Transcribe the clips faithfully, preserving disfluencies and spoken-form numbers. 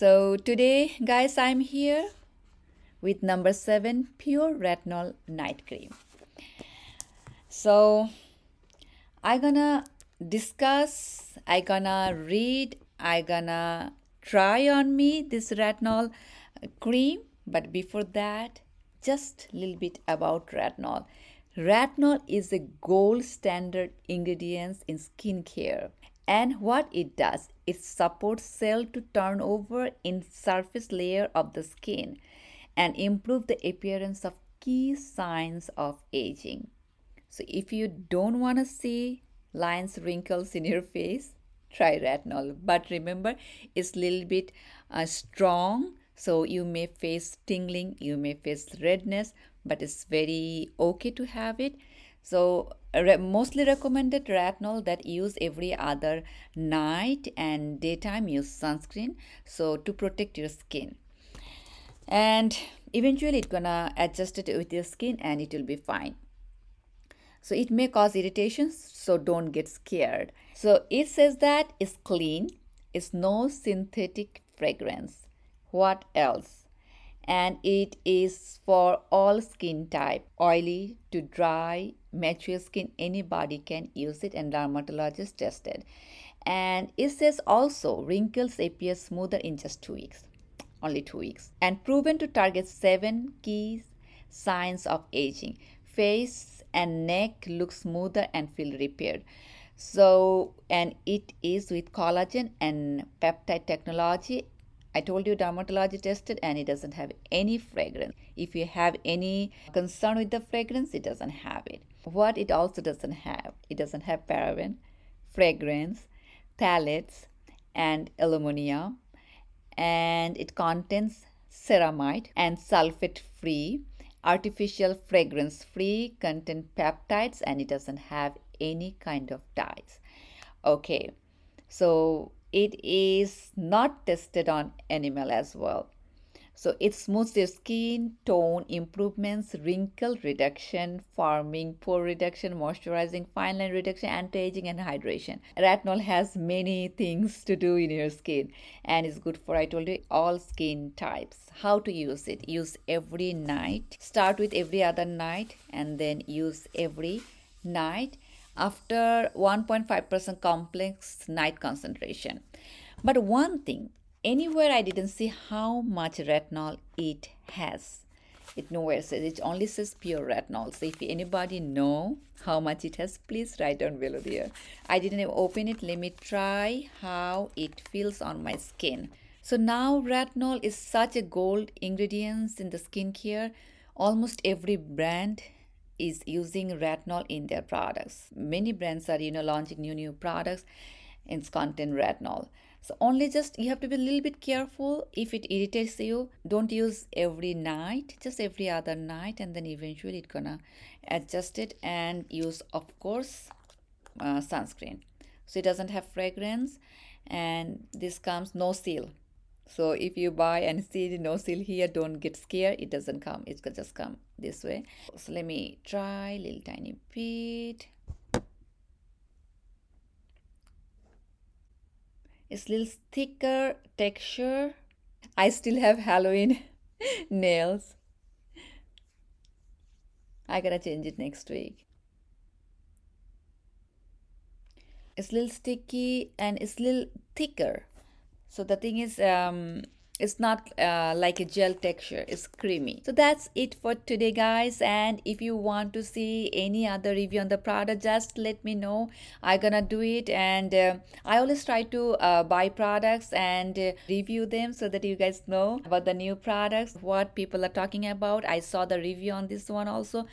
So today, guys, I'm here with number seven Pure Retinol Night Cream. So I gonna discuss, I gonna read, I gonna try on me this retinol cream. But before that, just a little bit about retinol. Retinol is a gold standard ingredient in skincare. And what it does, it supports cell to turn over in surface layer of the skin and improve the appearance of key signs of aging. So if you don't want to see lines, wrinkles in your face, try retinol. But remember, it's a little bit uh, strong. So you may face tingling, you may face redness, but it's very okay to have it. So re mostly recommended retinol that use every other night, and daytime use sunscreen, so to protect your skin. And eventually it's gonna adjust it with your skin and it will be fine. So it may cause irritations, so don't get scared. So it says that it's clean, it's no synthetic fragrance. What else? And it is for all skin type, oily to dry, mature skin, anybody can use it, and dermatologist tested. And it says also wrinkles appear smoother in just two weeks, only two weeks. And proven to target seven key signs of aging. Face and neck look smoother and feel repaired. So, and it is with collagen and peptide technology. I told you dermatology tested, and it doesn't have any fragrance. If you have any concern with the fragrance, it doesn't have it. What it also doesn't have, it doesn't have paraben, fragrance, phthalates, and alumina, and it contains ceramide and sulfate-free, artificial fragrance-free, contain peptides, and it doesn't have any kind of dyes. Okay, so it is not tested on animal as well. So it smooths your skin, tone improvements, wrinkle reduction, forming, pore reduction, moisturizing, fine line reduction, anti-aging, and hydration. Retinol has many things to do in your skin, and it's good for, I told you, all skin types. How to use it? Use every night. Start with every other night and then use every night after one point five percent complex night concentration. But one thing, anywhere I didn't see how much retinol it has. It nowhere says, it only says pure retinol. So if anybody know how much it has, please write down below there. I didn't even open it. Let me try how it feels on my skin. So now retinol is such a gold ingredient in the skincare. Almost every brand is using retinol in their products. Many brands are, you know, launching new new products and contain retinol. So only just you have to be a little bit careful. If it irritates you, don't use every night, just every other night, and then eventually it's gonna adjust it. And use, of course, uh, sunscreen. So it doesn't have fragrance, and this comes no seal. So if you buy and see the no seal here, don't get scared. It doesn't come. It could just come this way. So let me try a little tiny bit. It's a little thicker texture. I still have Halloween nails. I gotta change it next week. It's a little sticky and it's a little thicker. So the thing is, um, it's not uh, like a gel texture, it's creamy. So that's it for today, guys. And if you want to see any other review on the product, just let me know. I'm gonna do it. And uh, I always try to uh, buy products and uh, review them so that you guys know about the new products, what people are talking about. I saw the review on this one also.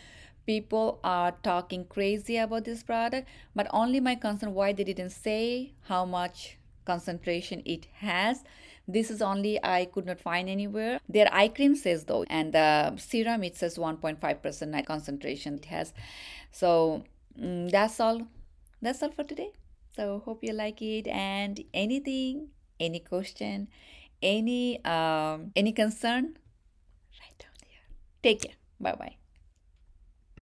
People are talking crazy about this product, but only my concern why they didn't say how much concentration it has. This is only I could not find anywhere. Their eye cream says though, and the serum it says one point five percent night concentration it has. So mm, that's all that's all for today. So hope you like it, and anything, any question, any um any concern, right down there. Take care. Bye bye.